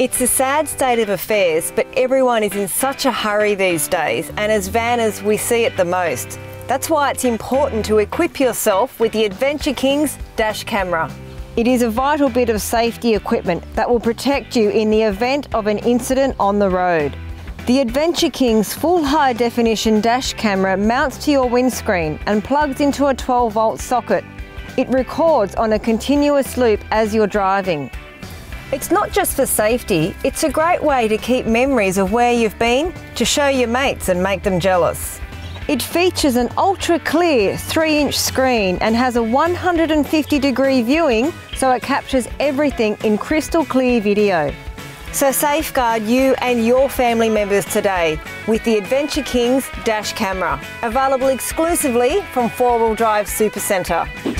It's a sad state of affairs, but everyone is in such a hurry these days, and as vanners we see it the most. That's why it's important to equip yourself with the Adventure Kings dash camera. It is a vital bit of safety equipment that will protect you in the event of an incident on the road. The Adventure Kings full high definition dash camera mounts to your windscreen and plugs into a 12-volt socket. It records on a continuous loop as you're driving. It's not just for safety, it's a great way to keep memories of where you've been, to show your mates and make them jealous. It features an ultra clear 3-inch screen and has a 150-degree viewing, so it captures everything in crystal clear video. So safeguard you and your family members today with the Adventure Kings dash camera, available exclusively from 4WD Supacentre.